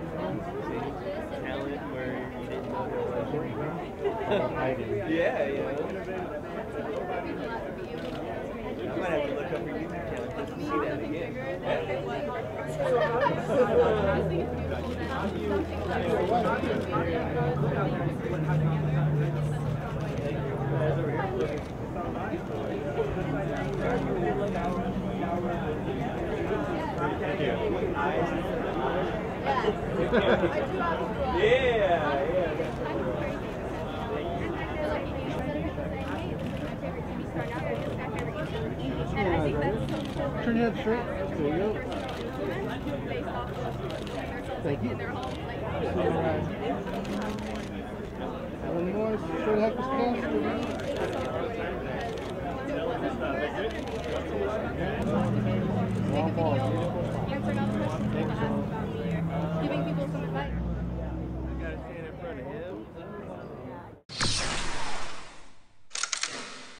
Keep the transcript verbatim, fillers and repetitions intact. talent where you didn't know there was? Yeah, yeah. I might have to look up your YouTube channel just to see that again. Yeah, yeah. Turn your head straight. There you go. Thank you. Illinois, sure the heck was close. Long ball. Answered all the questions people asked about me. Giving people some advice. I gotta stand in front of him.